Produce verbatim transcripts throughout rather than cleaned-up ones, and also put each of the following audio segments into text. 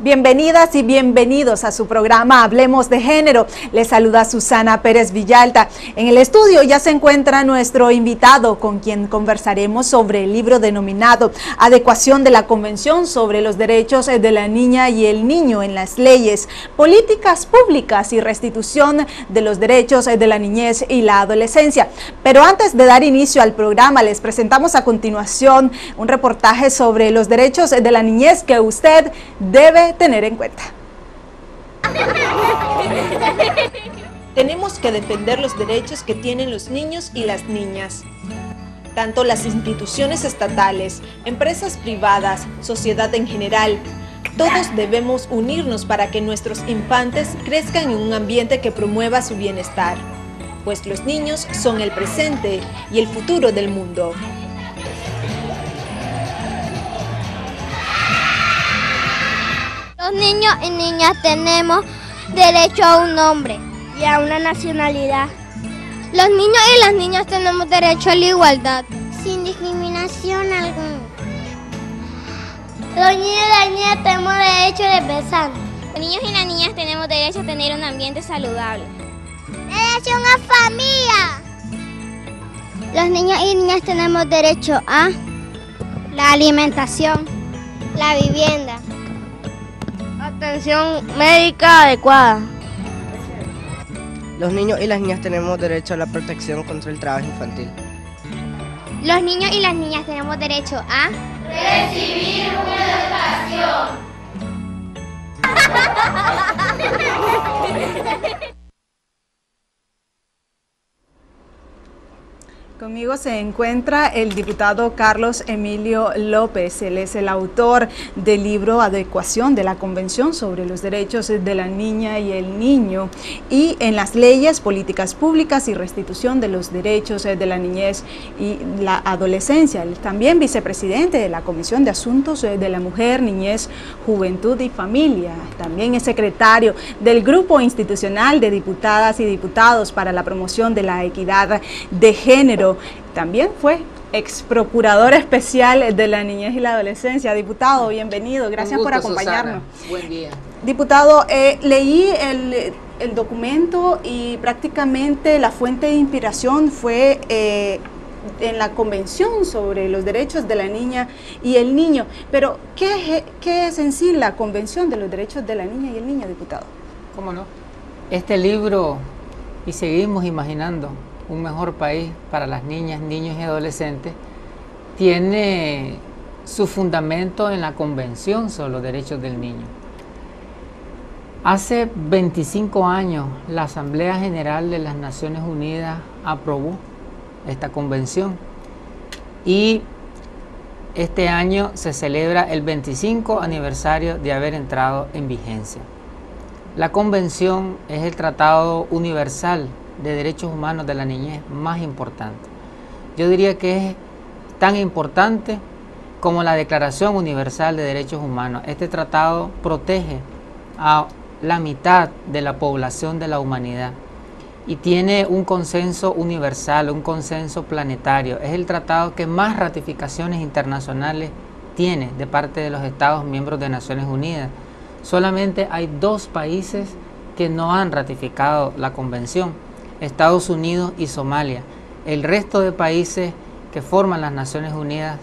Bienvenidas y bienvenidos a su programa Hablemos de Género. Les saluda Susana Pérez Villalta. En el estudio ya se encuentra nuestro invitado, con quien conversaremos sobre el libro denominado Adecuación de la Convención sobre los Derechos de la Niña y el Niño en las Leyes, Políticas Públicas y Restitución de los Derechos de la Niñez y la Adolescencia. Pero antes de dar inicio al programa, les presentamos a continuación un reportaje sobre los derechos de la niñez que usted debe tener en cuenta. Tenemos que defender los derechos que tienen los niños y las niñas. Tanto las instituciones estatales, empresas privadas, sociedad en general, todos debemos unirnos para que nuestros infantes crezcan en un ambiente que promueva su bienestar, pues los niños son el presente y el futuro del mundo. Los niños y niñas tenemos derecho a un nombre y a una nacionalidad. Los niños y las niñas tenemos derecho a la igualdad, sin discriminación alguna. Los niños y las niñas tenemos derecho de besar. Los niños y las niñas tenemos derecho a tener un ambiente saludable. Derecho a una familia. Los niños y niñas tenemos derecho a la alimentación, la vivienda, atención médica adecuada. Los niños y las niñas tenemos derecho a la protección contra el trabajo infantil. Los niños y las niñas tenemos derecho a recibir una educación. Conmigo se encuentra el diputado Carlos Emilio López. Él es el autor del libro Adecuación de la Convención sobre los Derechos de la Niña y el Niño y en las Leyes, Políticas Públicas y Restitución de los Derechos de la Niñez y la Adolescencia. Él es también vicepresidente de la Comisión de Asuntos de la Mujer, Niñez, Juventud y Familia. También es secretario del Grupo Institucional de Diputadas y Diputados para la Promoción de la Equidad de Género. También fue ex procurador especial de la niñez y la adolescencia. Diputado, bienvenido, gracias por acompañarnos. Susana, buen día. Diputado, eh, leí el, el documento y prácticamente la fuente de inspiración fue eh, en la Convención sobre los Derechos de la Niña y el Niño. Pero, ¿qué, qué es en sí la Convención de los Derechos de la Niña y el Niño, diputado? ¿Cómo no? Este libro, y seguimos imaginando un mejor país para las niñas, niños y adolescentes, tiene su fundamento en la Convención sobre los Derechos del Niño. Hace veinticinco años la Asamblea General de las Naciones Unidas aprobó esta convención y este año se celebra el veinticinco aniversario de haber entrado en vigencia. La convención es el tratado universal de derechos humanos de la niñez más importante. Yo diría que es tan importante como la Declaración Universal de Derechos Humanos. Este tratado protege a la mitad de la población de la humanidad y tiene un consenso universal, un consenso planetario. Es el tratado que más ratificaciones internacionales tiene de parte de los Estados miembros de Naciones Unidas. Solamente hay dos países que no han ratificado la convención: Estados Unidos y Somalia. El resto de países que forman las Naciones Unidas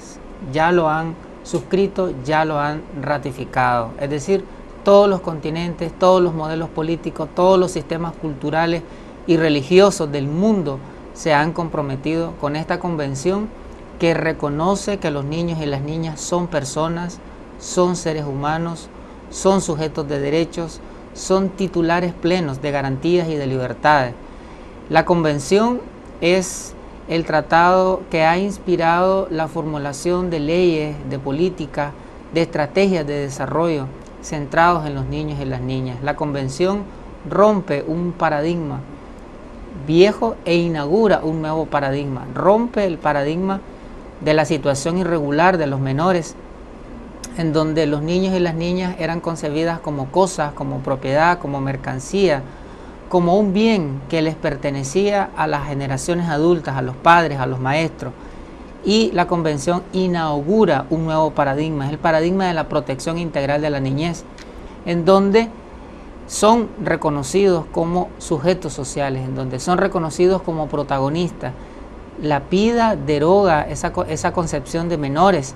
ya lo han suscrito, ya lo han ratificado. Es decir, todos los continentes, todos los modelos políticos, todos los sistemas culturales y religiosos del mundo se han comprometido con esta convención que reconoce que los niños y las niñas son personas, son seres humanos, son sujetos de derechos, son titulares plenos de garantías y de libertades. La Convención es el tratado que ha inspirado la formulación de leyes, de políticas, de estrategias de desarrollo centrados en los niños y las niñas. La Convención rompe un paradigma viejo e inaugura un nuevo paradigma. Rompe el paradigma de la situación irregular de los menores, en donde los niños y las niñas eran concebidas como cosas, como propiedad, como mercancía, como un bien que les pertenecía a las generaciones adultas, a los padres, a los maestros. Y la Convención inaugura un nuevo paradigma, es el paradigma de la protección integral de la niñez. en donde son reconocidos como sujetos sociales, en donde son reconocidos como protagonistas. La PIDA deroga esa, esa concepción de menores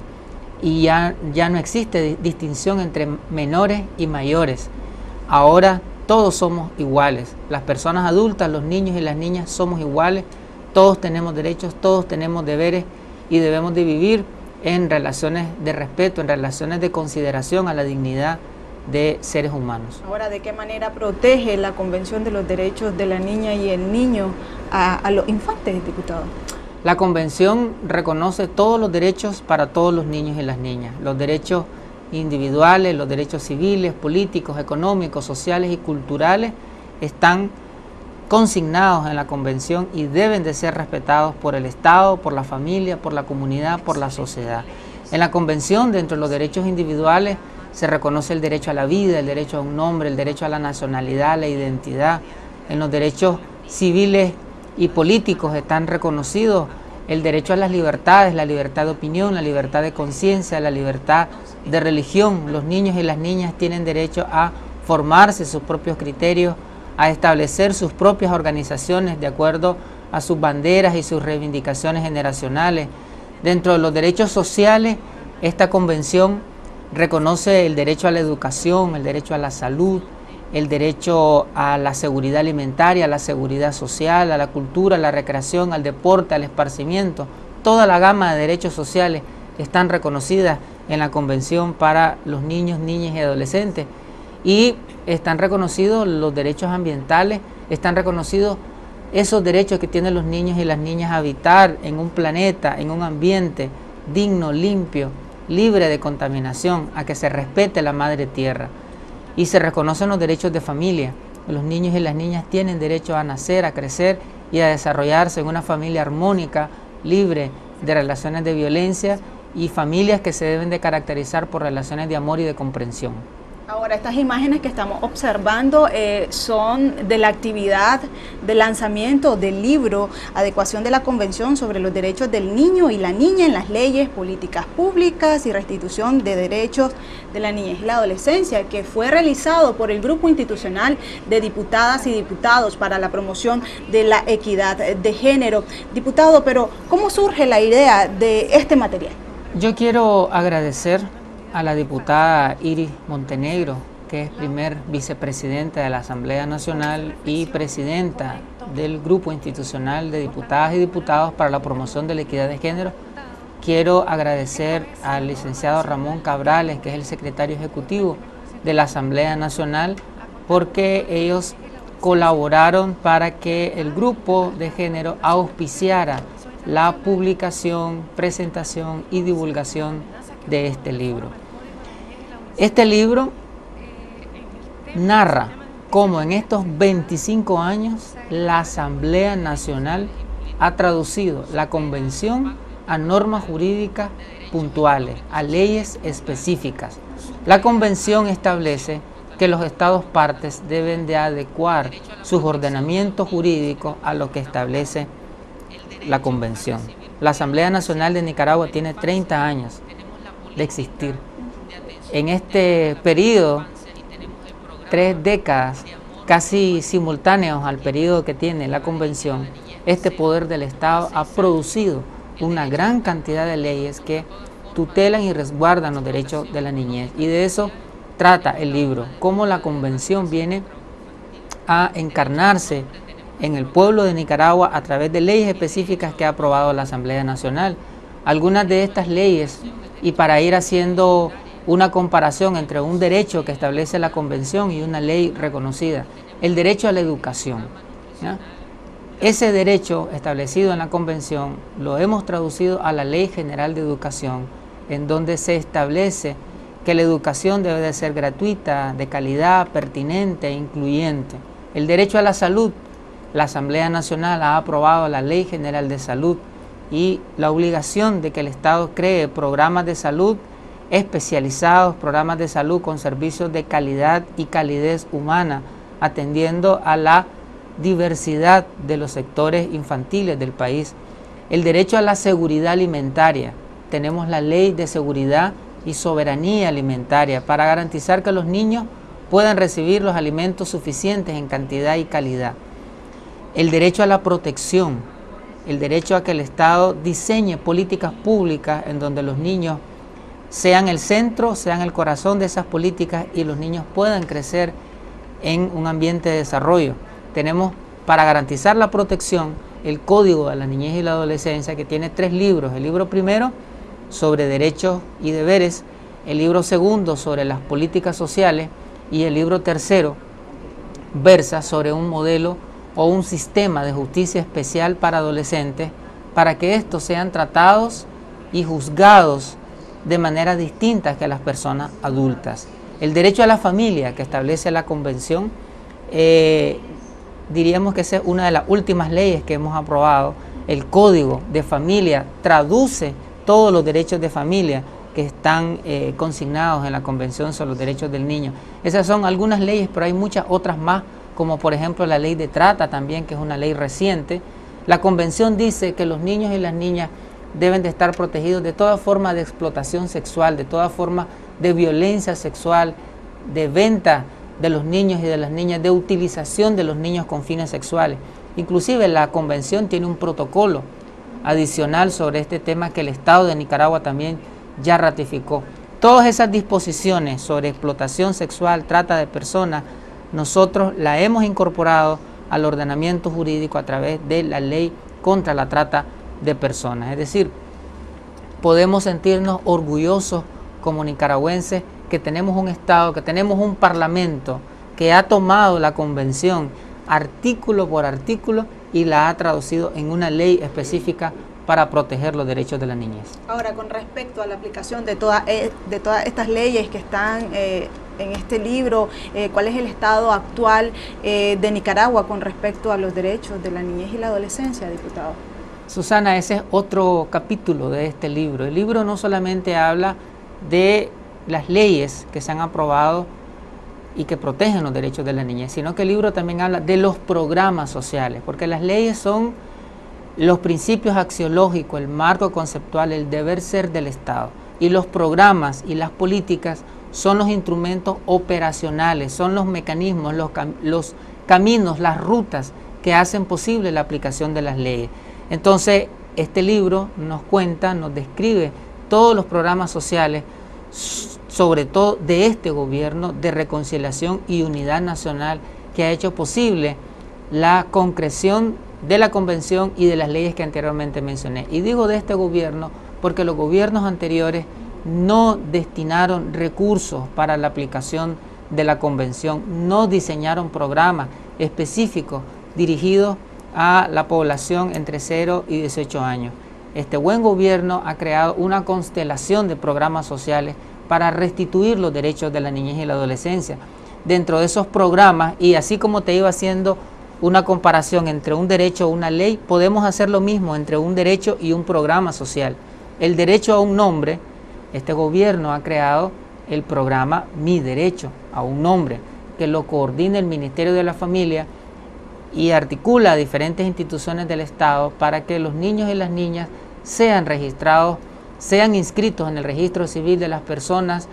y ya, ya no existe distinción entre menores y mayores. Ahora todos somos iguales, las personas adultas, los niños y las niñas somos iguales, todos tenemos derechos, todos tenemos deberes y debemos de vivir en relaciones de respeto, en relaciones de consideración a la dignidad de seres humanos. Ahora, ¿de qué manera protege la Convención de los Derechos de la Niña y el Niño a, a los infantes, diputado? La Convención reconoce todos los derechos para todos los niños y las niñas, los derechos individuales, los derechos civiles, políticos, económicos, sociales y culturales están consignados en la Convención y deben de ser respetados por el Estado, por la familia, por la comunidad, por la sociedad. En la Convención, dentro de los derechos individuales, se reconoce el derecho a la vida, el derecho a un nombre, el derecho a la nacionalidad, la identidad. En los derechos civiles y políticos están reconocidos el derecho a las libertades, la libertad de opinión, la libertad de conciencia, la libertad de religión. Los niños y las niñas tienen derecho a formarse sus propios criterios, a establecer sus propias organizaciones de acuerdo a sus banderas y sus reivindicaciones generacionales. Dentro de los derechos sociales, esta convención reconoce el derecho a la educación, el derecho a la salud, el derecho a la seguridad alimentaria, a la seguridad social, a la cultura, a la recreación, al deporte, al esparcimiento. Toda la gama de derechos sociales están reconocidas en la Convención para los niños, niñas y adolescentes. Y están reconocidos los derechos ambientales, están reconocidos esos derechos que tienen los niños y las niñas a habitar en un planeta, en un ambiente digno, limpio, libre de contaminación, a que se respete la madre tierra. Y se reconocen los derechos de familia. Los niños y las niñas tienen derecho a nacer, a crecer y a desarrollarse en una familia armónica, libre de relaciones de violencia y familias que se deben de caracterizar por relaciones de amor y de comprensión. Ahora, estas imágenes que estamos observando eh, son de la actividad de lanzamiento del libro Adecuación de la Convención sobre los Derechos del Niño y la Niña en las Leyes, Políticas Públicas y Restitución de Derechos de la Niñez y la Adolescencia, que fue realizado por el Grupo Institucional de Diputadas y Diputados para la Promoción de la Equidad de Género. Diputado, pero ¿cómo surge la idea de este material? Yo quiero agradecer a la diputada Iris Montenegro, que es primer vicepresidenta de la Asamblea Nacional y presidenta del Grupo Institucional de Diputadas y Diputados para la Promoción de la Equidad de Género. Quiero agradecer al licenciado Ramón Cabrales, que es el secretario ejecutivo de la Asamblea Nacional, porque ellos colaboraron para que el Grupo de Género auspiciara la publicación, presentación y divulgación de este libro. Este libro narra cómo en estos veinticinco años la Asamblea Nacional ha traducido la Convención a normas jurídicas puntuales, a leyes específicas. La Convención establece que los Estados partes deben de adecuar sus ordenamientos jurídicos a lo que establece la Convención. La Asamblea Nacional de Nicaragua tiene treinta años de existir. En este periodo, tres décadas casi simultáneos al periodo que tiene la Convención, este poder del Estado ha producido una gran cantidad de leyes que tutelan y resguardan los derechos de la niñez. Y de eso trata el libro, cómo la Convención viene a encarnarse en el pueblo de Nicaragua a través de leyes específicas que ha aprobado la Asamblea Nacional. Algunas de estas leyes, y para ir haciendo una comparación entre un derecho que establece la Convención y una ley reconocida, el derecho a la educación, ¿ya? Ese derecho establecido en la Convención lo hemos traducido a la Ley General de Educación, en donde se establece que la educación debe de ser gratuita, de calidad, pertinente e incluyente. El derecho a la salud, la Asamblea Nacional ha aprobado la Ley General de Salud y la obligación de que el Estado cree programas de salud especializados, programas de salud con servicios de calidad y calidez humana, atendiendo a la diversidad de los sectores infantiles del país. El derecho a la seguridad alimentaria. Tenemos la Ley de Seguridad y Soberanía Alimentaria para garantizar que los niños puedan recibir los alimentos suficientes en cantidad y calidad. El derecho a la protección, el derecho a que el Estado diseñe políticas públicas en donde los niños sean el centro, sean el corazón de esas políticas y los niños puedan crecer en un ambiente de desarrollo. Tenemos, para garantizar la protección, el Código de la Niñez y la Adolescencia, que tiene tres libros. El libro primero sobre derechos y deberes, el libro segundo sobre las políticas sociales y el libro tercero versa sobre un modelo o un sistema de justicia especial para adolescentes, para que estos sean tratados y juzgados de manera distinta que las personas adultas. El derecho a la familia que establece la Convención, eh, diríamos que esa es una de las últimas leyes que hemos aprobado. El Código de Familia traduce todos los derechos de familia que están eh, consignados en la Convención sobre los Derechos del Niño. Esas son algunas leyes, pero hay muchas otras más, como por ejemplo la ley de trata también, que es una ley reciente. La Convención dice que los niños y las niñas deben de estar protegidos de toda forma de explotación sexual, de toda forma de violencia sexual, de venta de los niños y de las niñas, de utilización de los niños con fines sexuales. Inclusive la Convención tiene un protocolo adicional sobre este tema que el Estado de Nicaragua también ya ratificó. Todas esas disposiciones sobre explotación sexual, trata de personas, nosotros la hemos incorporado al ordenamiento jurídico a través de la ley contra la trata de personas. Es decir, podemos sentirnos orgullosos como nicaragüenses que tenemos un Estado, que tenemos un Parlamento que ha tomado la Convención artículo por artículo y la ha traducido en una ley específica para proteger los derechos de la niñez. Ahora, con respecto a la aplicación de, toda, de todas estas leyes que están eh, en este libro, eh, ¿cuál es el estado actual eh, de Nicaragua con respecto a los derechos de la niñez y la adolescencia, diputado? Susana, ese es otro capítulo de este libro. El libro no solamente habla de las leyes que se han aprobado y que protegen los derechos de la niñez, sino que el libro también habla de los programas sociales, porque las leyes son los principios axiológicos, el marco conceptual, el deber ser del Estado. Y los programas y las políticas son los instrumentos operacionales, son los mecanismos, los, cam los caminos, las rutas que hacen posible la aplicación de las leyes. Entonces, este libro nos cuenta, nos describe todos los programas sociales, sobre todo de este gobierno de reconciliación y unidad nacional, que ha hecho posible la concreción de la Convención y de las leyes que anteriormente mencioné. Y digo de este gobierno porque los gobiernos anteriores no destinaron recursos para la aplicación de la Convención, no diseñaron programas específicos dirigidos a la población entre cero y dieciocho años. Este buen gobierno ha creado una constelación de programas sociales para restituir los derechos de la niñez y la adolescencia. Dentro de esos programas, y así como te iba haciendo una comparación entre un derecho o una ley, podemos hacer lo mismo entre un derecho y un programa social. El derecho a un nombre, este gobierno ha creado el programa Mi Derecho a un Nombre, que lo coordina el Ministerio de la Familia y articula a diferentes instituciones del Estado para que los niños y las niñas sean registrados, sean inscritos en el registro civil de las personas,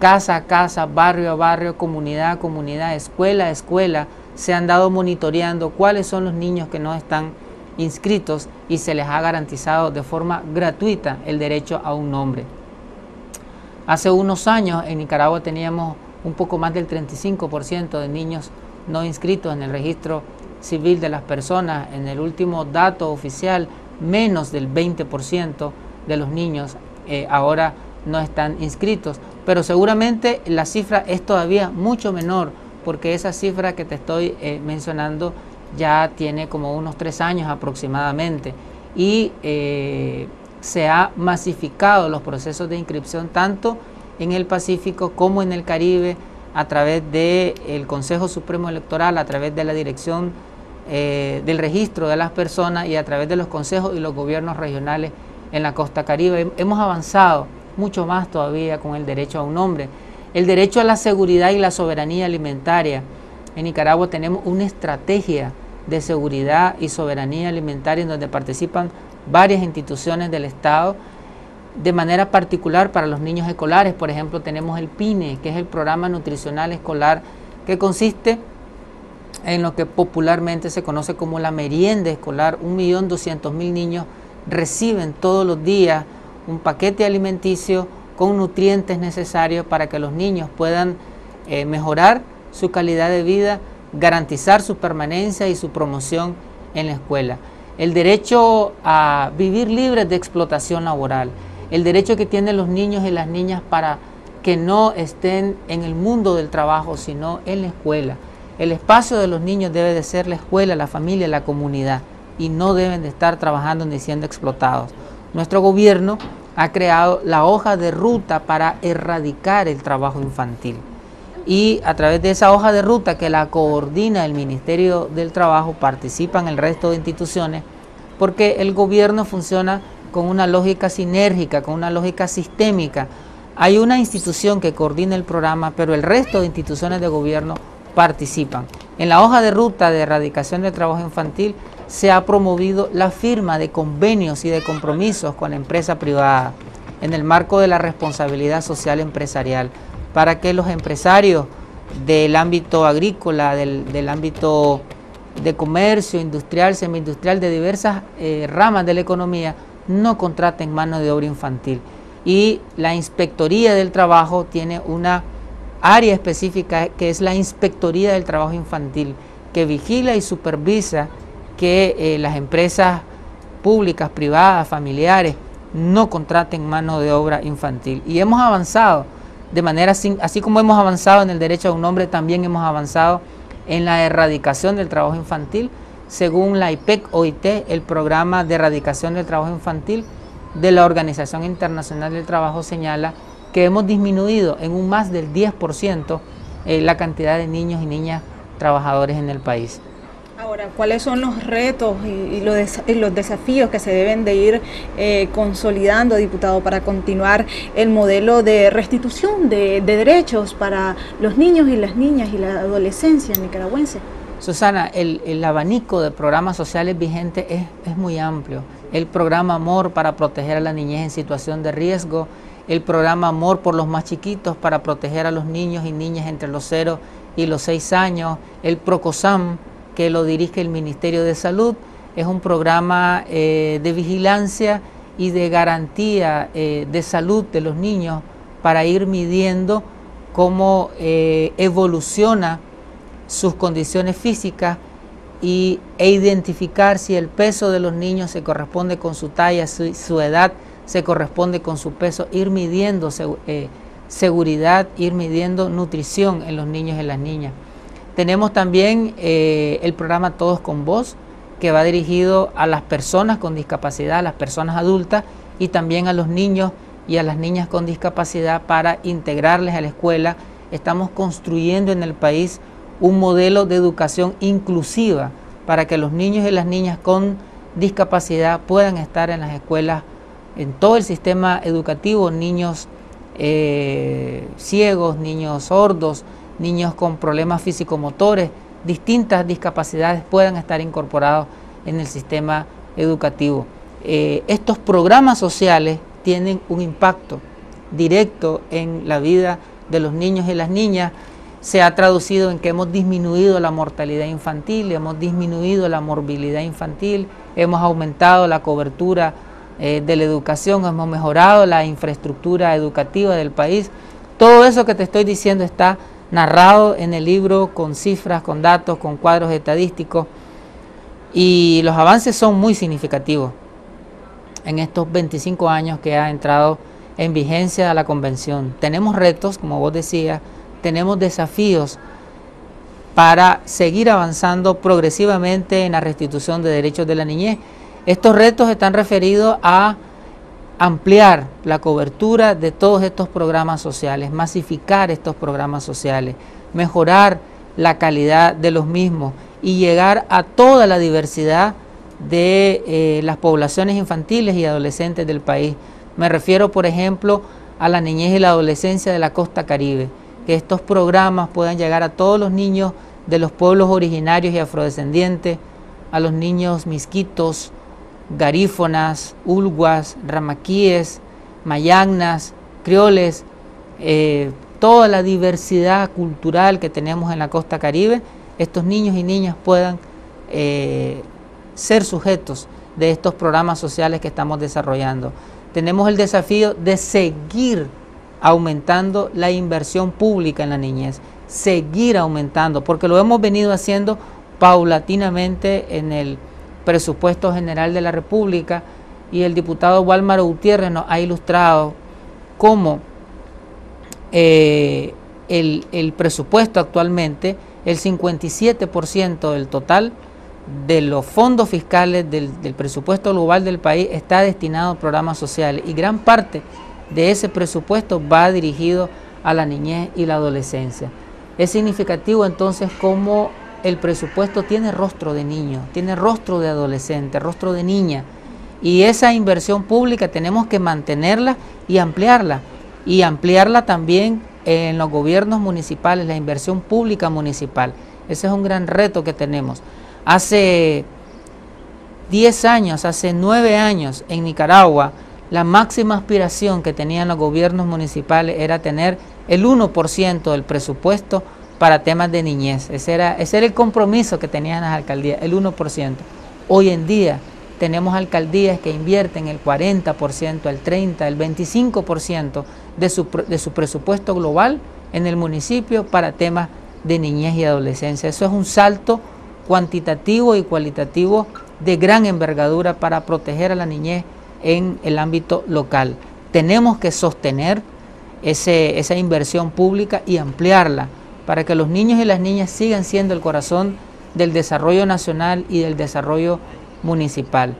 casa a casa, barrio a barrio, comunidad a comunidad, escuela a escuela. Se han dado monitoreando cuáles son los niños que no están inscritos y se les ha garantizado de forma gratuita el derecho a un nombre. Hace unos años en Nicaragua teníamos un poco más del treinta y cinco por ciento de niños no inscritos en el registro civil de las personas. En el último dato oficial, menos del veinte por ciento de los niños eh, ahora no están inscritos. Pero seguramente la cifra es todavía mucho menor, porque esa cifra que te estoy eh, mencionando ya tiene como unos tres años aproximadamente y eh, se ha masificado los procesos de inscripción tanto en el Pacífico como en el Caribe a través del Consejo Supremo Electoral, a través de la Dirección eh, del Registro de las Personas y a través de los consejos y los gobiernos regionales en la Costa Caribe. Hemos avanzado mucho más todavía con el derecho a un nombre. El derecho a la seguridad y la soberanía alimentaria. En Nicaragua tenemos una estrategia de seguridad y soberanía alimentaria en donde participan varias instituciones del Estado. de manera particular para los niños escolares. Por ejemplo, tenemos el PINE, que es el Programa Nutricional Escolar, que consiste en lo que popularmente se conoce como la merienda escolar. un millón doscientos mil niños reciben todos los días un paquete alimenticio con nutrientes necesarios para que los niños puedan eh, mejorar su calidad de vida, garantizar su permanencia y su promoción en la escuela. El derecho a vivir libres de explotación laboral, el derecho que tienen los niños y las niñas para que no estén en el mundo del trabajo, sino en la escuela. El espacio de los niños debe de ser la escuela, la familia, la comunidad, y no deben de estar trabajando ni siendo explotados. Nuestro gobierno ha creado la hoja de ruta para erradicar el trabajo infantil, y a través de esa hoja de ruta, que la coordina el Ministerio del Trabajo, participan el resto de instituciones, porque el gobierno funciona con una lógica sinérgica, con una lógica sistémica. Hay una institución que coordina el programa, pero el resto de instituciones de gobierno participan. En la hoja de ruta de erradicación del trabajo infantil se ha promovido la firma de convenios y de compromisos con la empresa privada en el marco de la responsabilidad social empresarial, para que los empresarios del ámbito agrícola, del, del ámbito de comercio, industrial, semi-industrial, de diversas eh, ramas de la economía, no contraten mano de obra infantil. Y la Inspectoría del Trabajo tiene una área específica, que es la Inspectoría del Trabajo Infantil, que vigila y supervisa que eh, las empresas públicas, privadas, familiares, no contraten mano de obra infantil. Y hemos avanzado de manera, así como hemos avanzado en el derecho a un nombre, también hemos avanzado en la erradicación del trabajo infantil. Según la I P E C O I T, el programa de erradicación del trabajo infantil de la Organización Internacional del Trabajo señala que hemos disminuido en un más del diez por ciento eh, la cantidad de niños y niñas trabajadores en el país. Ahora, ¿cuáles son los retos y, y, los, des y los desafíos que se deben de ir eh, consolidando, diputado, para continuar el modelo de restitución de, de derechos para los niños y las niñas y la adolescencia nicaragüense? Susana, el, el abanico de programas sociales vigentes es, es muy amplio. El programa AMOR para proteger a la niñez en situación de riesgo, el programa AMOR por los más chiquitos para proteger a los niños y niñas entre los cero y los seis años, el PROCOSAM, que lo dirige el Ministerio de Salud, es un programa eh, de vigilancia y de garantía eh, de salud de los niños para ir midiendo cómo eh, evoluciona sus condiciones físicas y, e identificar si el peso de los niños se corresponde con su talla, su, su edad se corresponde con su peso, ir midiendo eh, seguridad, ir midiendo nutrición en los niños y en las niñas. Tenemos también eh, el programa Todos con Voz, que va dirigido a las personas con discapacidad, a las personas adultas y también a los niños y a las niñas con discapacidad para integrarles a la escuela. Estamos construyendo en el país un modelo de educación inclusiva para que los niños y las niñas con discapacidad puedan estar en las escuelas, en todo el sistema educativo, niños eh, ciegos, niños sordos, niños con problemas físico-motores, distintas discapacidades puedan estar incorporados en el sistema educativo. Eh, estos programas sociales tienen un impacto directo en la vida de los niños y las niñas. Se ha traducido en que hemos disminuido la mortalidad infantil, hemos disminuido la morbilidad infantil, hemos aumentado la cobertura eh, de la educación, hemos mejorado la infraestructura educativa del país. Todo eso que te estoy diciendo está narrado en el libro con cifras, con datos, con cuadros estadísticos, y los avances son muy significativos en estos veinticinco años que ha entrado en vigencia la convención. Tenemos retos, como vos decías, tenemos desafíos para seguir avanzando progresivamente en la restitución de derechos de la niñez. Estos retos están referidos a ampliar la cobertura de todos estos programas sociales, masificar estos programas sociales, mejorar la calidad de los mismos y llegar a toda la diversidad de eh, las poblaciones infantiles y adolescentes del país. Me refiero, por ejemplo, a la niñez y la adolescencia de la Costa Caribe, que estos programas puedan llegar a todos los niños de los pueblos originarios y afrodescendientes, a los niños misquitos, garífonas, ulguas, ramaquíes, mayagnas, crioles, eh, toda la diversidad cultural que tenemos en la Costa Caribe, estos niños y niñas puedan eh, ser sujetos de estos programas sociales que estamos desarrollando. Tenemos el desafío de seguir aumentando la inversión pública en la niñez, seguir aumentando, porque lo hemos venido haciendo paulatinamente en el presupuesto general de la República, y el diputado Walmaro Gutiérrez nos ha ilustrado cómo eh, el, el presupuesto actualmente, el cincuenta y siete por ciento del total de los fondos fiscales del, del presupuesto global del país está destinado a programas sociales, y gran parte de ese presupuesto va dirigido a la niñez y la adolescencia. Es significativo entonces cómo el presupuesto tiene rostro de niño, tiene rostro de adolescente, rostro de niña, y esa inversión pública tenemos que mantenerla y ampliarla, y ampliarla también en los gobiernos municipales, la inversión pública municipal. Ese es un gran reto que tenemos. Hace diez años, hace nueve años en Nicaragua, la máxima aspiración que tenían los gobiernos municipales era tener el uno por ciento del presupuesto para temas de niñez. Ese era, ese era el compromiso que tenían las alcaldías, el uno por ciento. Hoy en día tenemos alcaldías que invierten el cuarenta por ciento, el treinta por ciento, el veinticinco por ciento de su, de su presupuesto global en el municipio para temas de niñez y adolescencia. Eso es un salto cuantitativo y cualitativo de gran envergadura para proteger a la niñez en el ámbito local. Tenemos que sostener ese, esa inversión pública y ampliarla para que los niños y las niñas sigan siendo el corazón del desarrollo nacional y del desarrollo municipal.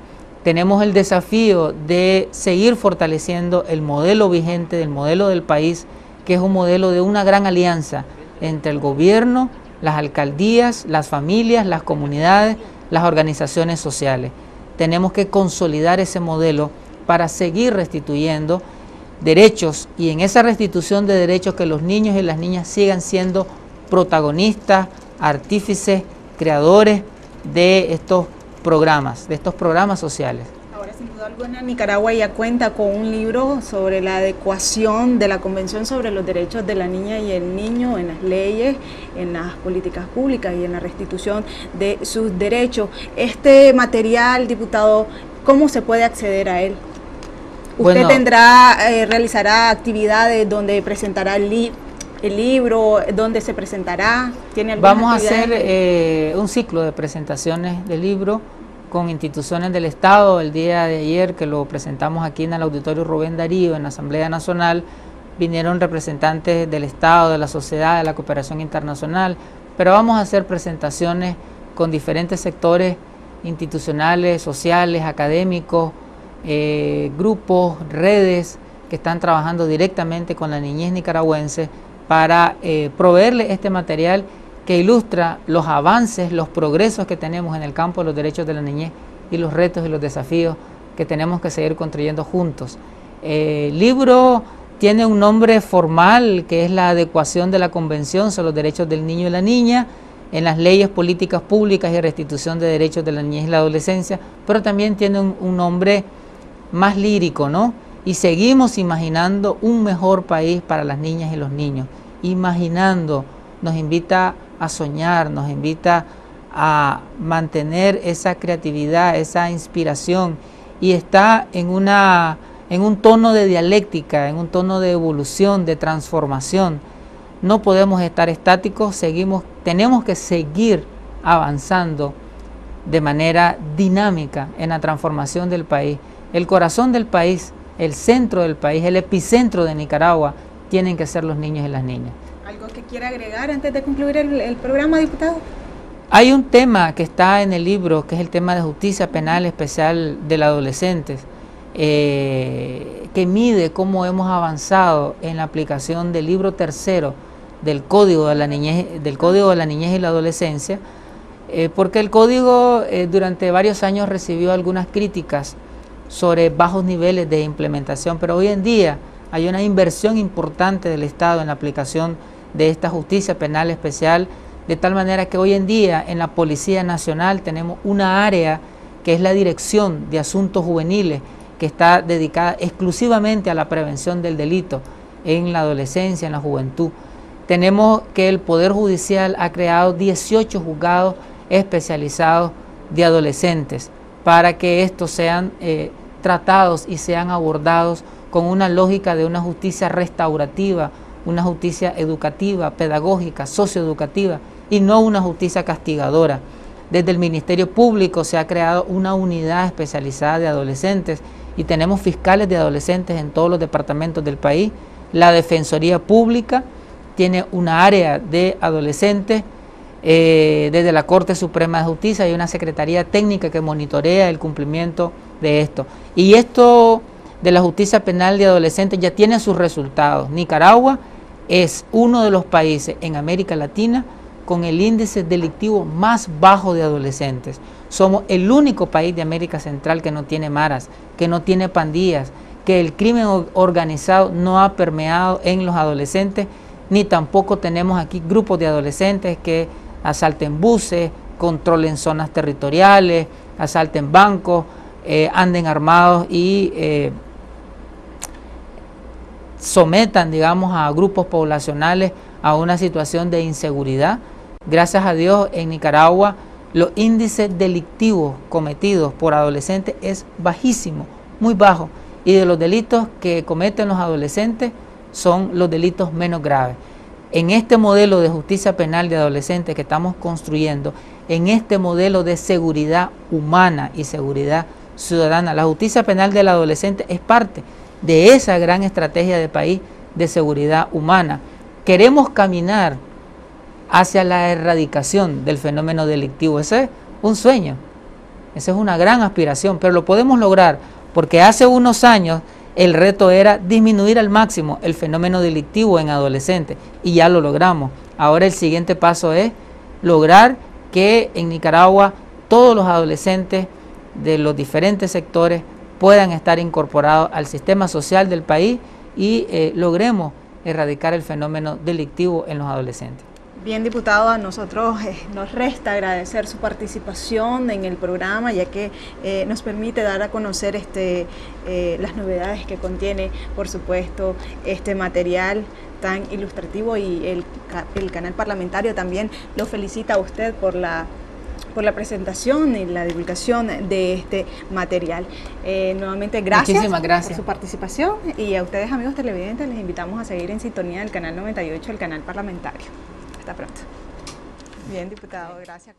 Tenemos el desafío de seguir fortaleciendo el modelo vigente del modelo del país, que es un modelo de una gran alianza entre el gobierno, las alcaldías, las familias, las comunidades, las organizaciones sociales. Tenemos que consolidar ese modelo para seguir restituyendo derechos, y en esa restitución de derechos que los niños y las niñas sigan siendo protagonistas, artífices, creadores de estos programas, de estos programas sociales. Ahora, sin duda alguna, Nicaragua ya cuenta con un libro sobre la adecuación de la Convención sobre los Derechos de la Niña y el Niño en las leyes, en las políticas públicas y en la restitución de sus derechos. Este material, diputado, ¿cómo se puede acceder a él? Usted bueno, tendrá, eh, realizará actividades donde presentará el, li el libro, donde se presentará. ¿Tiene vamos a hacer eh, un ciclo de presentaciones del libro con instituciones del Estado. El día de ayer que lo presentamos aquí en el Auditorio Rubén Darío, en la Asamblea Nacional, vinieron representantes del Estado, de la sociedad, de la cooperación internacional, pero vamos a hacer presentaciones con diferentes sectores institucionales, sociales, académicos, eh, grupos, redes que están trabajando directamente con la niñez nicaragüense para eh, proveerle este material que ilustra los avances, los progresos que tenemos en el campo de los derechos de la niñez y los retos y los desafíos que tenemos que seguir construyendo juntos. Eh, el libro tiene un nombre formal que es la adecuación de la Convención sobre los Derechos del Niño y la Niña en las leyes, políticas públicas y restitución de derechos de la niñez y la adolescencia, pero también tiene un, un nombre más lírico, ¿no? Y seguimos imaginando un mejor país para las niñas y los niños. Imaginando nos invita a soñar, nos invita a mantener esa creatividad, esa inspiración, y está en, una, en un tono de dialéctica, en un tono de evolución, de transformación. No podemos estar estáticos, seguimos, tenemos que seguir avanzando de manera dinámica en la transformación del país. El corazón del país, el centro del país, el epicentro de Nicaragua, tienen que ser los niños y las niñas. ¿Algo que quiera agregar antes de concluir el, el programa, diputado? Hay un tema que está en el libro, que es el tema de justicia penal especial del adolescente, eh, que mide cómo hemos avanzado en la aplicación del libro tercero del Código de la Niñez, del Código de la Niñez y la Adolescencia, eh, porque el Código eh, durante varios años recibió algunas críticas sobre bajos niveles de implementación, pero hoy en día hay una inversión importante del Estado en la aplicación de esta justicia penal especial, de tal manera que hoy en día en la Policía Nacional tenemos una área que es la Dirección de Asuntos Juveniles, que está dedicada exclusivamente a la prevención del delito en la adolescencia, en la juventud. Tenemos que el Poder Judicial ha creado dieciocho juzgados especializados de adolescentes para que estos sean eh, tratados y sean abordados con una lógica de una justicia restaurativa, una justicia educativa, pedagógica, socioeducativa y no una justicia castigadora. Desde el Ministerio Público se ha creado una unidad especializada de adolescentes y tenemos fiscales de adolescentes en todos los departamentos del país. La Defensoría Pública tiene una área de adolescentes. Eh, desde la Corte Suprema de Justicia hay una Secretaría Técnica que monitorea el cumplimiento de esto. Y esto de la justicia penal de adolescentes ya tiene sus resultados. Nicaragua es uno de los países en América Latina con el índice delictivo más bajo de adolescentes. Somos el único país de América Central que no tiene maras, que no tiene pandillas, que el crimen organizado no ha permeado en los adolescentes, ni tampoco tenemos aquí grupos de adolescentes que asalten buses, controlen zonas territoriales, asalten bancos, eh, anden armados y eh, sometan, digamos, a grupos poblacionales a una situación de inseguridad. Gracias a Dios, en Nicaragua los índices delictivos cometidos por adolescentes es bajísimo, muy bajo, y de los delitos que cometen los adolescentes son los delitos menos graves. En este modelo de justicia penal de adolescentes que estamos construyendo, en este modelo de seguridad humana y seguridad ciudadana, la justicia penal del adolescente es parte de esa gran estrategia de país de seguridad humana. Queremos caminar hacia la erradicación del fenómeno delictivo. Ese es un sueño, esa es una gran aspiración, pero lo podemos lograr porque hace unos años el reto era disminuir al máximo el fenómeno delictivo en adolescentes y ya lo logramos. Ahora el siguiente paso es lograr que en Nicaragua todos los adolescentes de los diferentes sectores puedan estar incorporados al sistema social del país y eh, logremos erradicar el fenómeno delictivo en los adolescentes. Bien, diputado, a nosotros eh, nos resta agradecer su participación en el programa, ya que eh, nos permite dar a conocer este, eh, las novedades que contiene, por supuesto, este material tan ilustrativo, y el, el canal parlamentario también lo felicita a usted por la por la presentación y la divulgación de este material. Eh, nuevamente, gracias, muchísimas gracias por su participación, y a ustedes, amigos televidentes, les invitamos a seguir en sintonía del Canal noventa y ocho, el Canal Parlamentario. Hasta pronto. Bien, diputado, gracias.